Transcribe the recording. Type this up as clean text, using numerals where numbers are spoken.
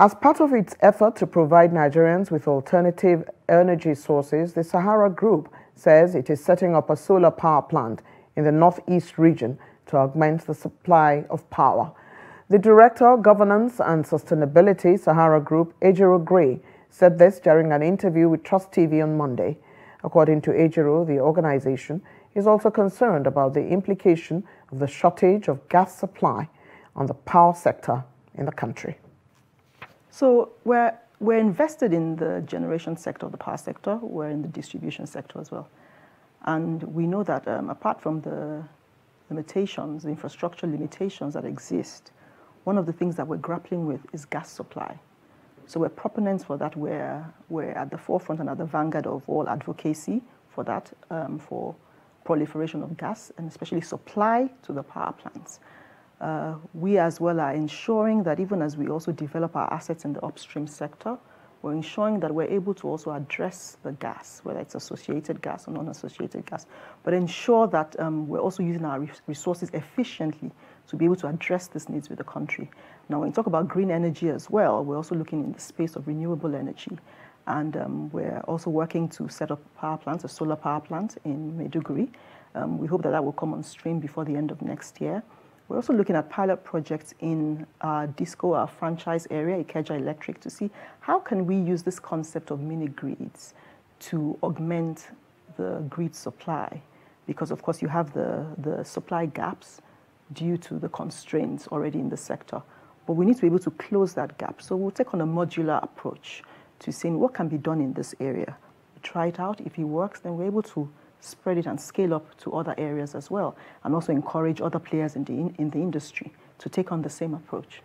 As part of its effort to provide Nigerians with alternative energy sources, the Sahara Group says it is setting up a solar power plant in the northeast region to augment the supply of power. The Director, Governance and Sustainability, Sahara Group, Ejiro Gray, said this during an interview with Trust TV on Monday. According to Ejiro, the organization is also concerned about the implication of the shortage of gas supply on the power sector in the country. So we're invested in the generation sector, the power sector. We're in the distribution sector as well. And we know that apart from the limitations, the infrastructure limitations that exist, one of the things that we're grappling with is gas supply. So we're proponents for that. We're at the forefront and at the vanguard of all advocacy for that, for proliferation of gas and especially supply to the power plants. We as well are ensuring that even as we also develop our assets in the upstream sector, we're ensuring that we're able to also address the gas, whether it's associated gas or non-associated gas, but ensure that we're also using our resources efficiently to be able to address these needs with the country. Now, when we talk about green energy as well, we're also looking in the space of renewable energy. And we're also working to set up power plants, a solar power plant in Maiduguri. We hope that that will come on stream before the end of next year. We're also looking at pilot projects in our franchise area, Ikeja Electric, to see how can we use this concept of mini-grids to augment the grid supply. Because, of course, you have the supply gaps due to the constraints already in the sector. But we need to be able to close that gap. So we'll take on a modular approach to seeing what can be done in this area. We try it out. If it works, then we're able to spread it and scale up to other areas as well, and also encourage other players in the industry to take on the same approach.